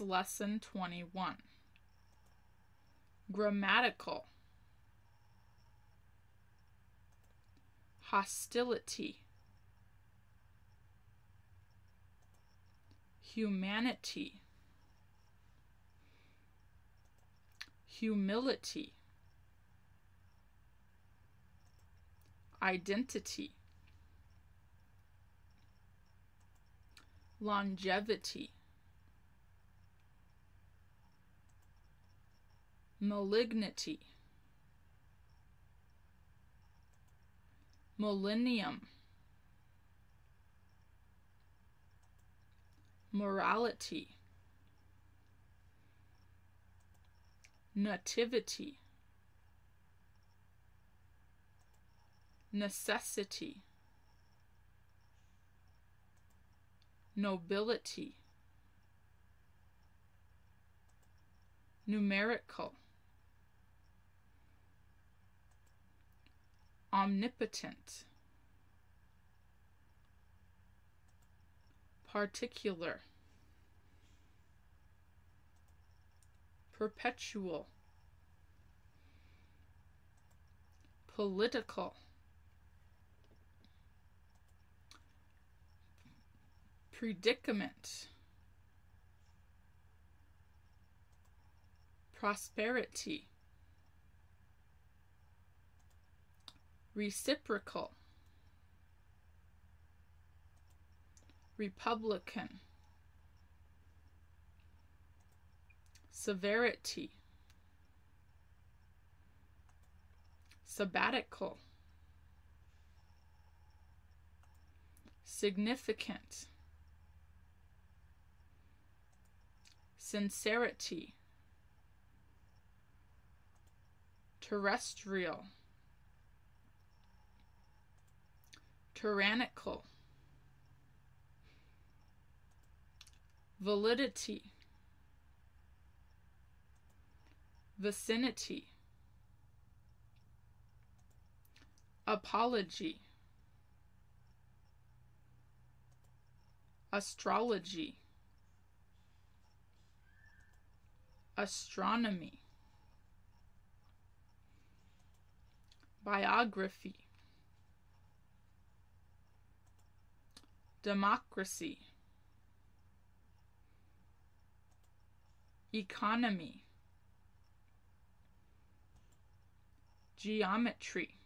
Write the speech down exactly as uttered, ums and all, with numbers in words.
is lesson twenty-one. Grammatical. Hostility. Humanity. Humility. Identity. Longevity. Malignity. Millennium. Morality. Nativity. Necessity. Nobility. Numerical. Omnipotent. Particular. Perpetual. Political. Predicament. Prosperity. Reciprocal. Republican. Severity. Sabbatical. Significant. Sincerity. Terrestrial. Tyrannical. Validity. Vicinity. Apology. Astrology. Astronomy. Biography. Democracy. Economy. Geometry.